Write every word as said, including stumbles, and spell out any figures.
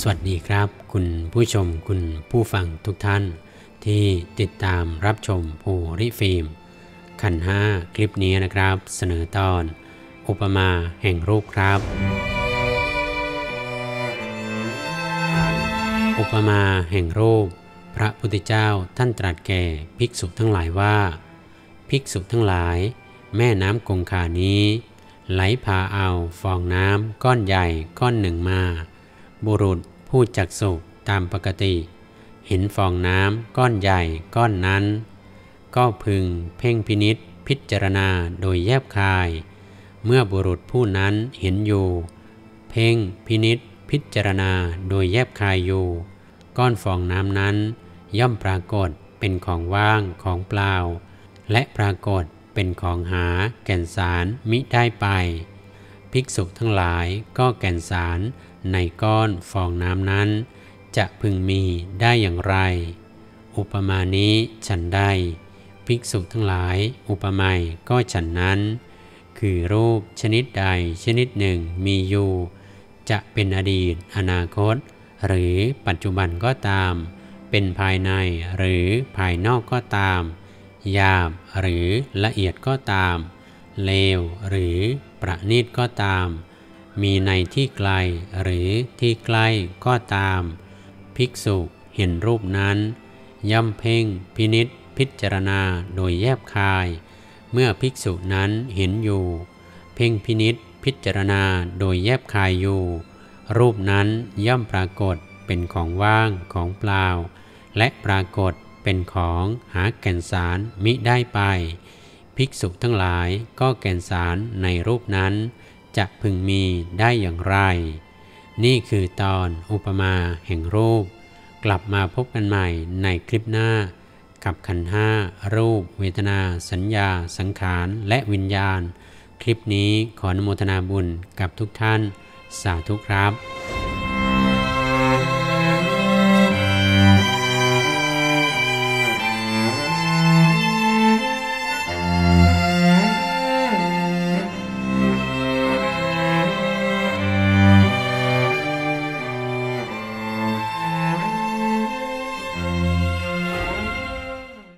สวัสดีครับคุณผู้ชมคุณผู้ฟังทุกท่านที่ติดตามรับชมภูริฟิล์มขันธ์ห้าคลิปนี้นะครับเสนอตอนอุปมาแห่งรูปครับอุปมาแห่งรูปพระพุทธเจ้าท่านตรัสแก่ภิกษุทั้งหลายว่าภิกษุทั้งหลายแม่น้ำคงคานี้ไหลพาเอาฟองน้ำก้อนใหญ่ก้อนหนึ่งมาบุรุษผู้จักสุตามปกติเห็นฟองน้ำก้อนใหญ่ก้อนนั้นก็พึงเพ่งพินิจพิจารณาโดยแยบคายเมื่อบุรุษผู้นั้นเห็นอยู่เพ่งพินิจพิจารณาโดยแยบคายอยู่ก้อนฟองน้ำนั้นย่อมปรากฏเป็นของว่างของเปล่าและปรากฏเป็นของหาแก่นสารมิได้ไปภิกษุทั้งหลายก็แก่นสารในก้อนฟองน้ำนั้นจะพึงมีได้อย่างไรอุปมานี้ฉันใดภิกษุทั้งหลายอุปมาก็ฉันนั้นคือรูปชนิดใดชนิดหนึ่งมีอยู่จะเป็นอดีตอนาคตหรือปัจจุบันก็ตามเป็นภายในหรือภายนอกก็ตามหยาบหรือละเอียดก็ตามเลวหรือประณีตก็ตามมีในที่ไกลหรือที่ใกล้ก็ตามภิกษุเห็นรูปนั้นย่อมเพ่งพินิจพิจารณาโดยแยบคายเมื่อภิกษุนั้นเห็นอยู่เพ่งพินิจพิจารณาโดยแยบคายอยู่รูปนั้นย่อมปรากฏเป็นของว่างของเปล่าและปรากฏเป็นของหาแก่นสารมิได้ไปภิกษุทั้งหลายก็แก่นสารในรูปนั้นจะพึงมีได้อย่างไรนี่คือตอนอุปมาแห่งรูปกลับมาพบกันใหม่ในคลิปหน้ากับขันธ์ห้ารูปเวทนาสัญญาสังขารและวิญญาณคลิปนี้ขออนุโมทนาบุญกับทุกท่านสาธุครับ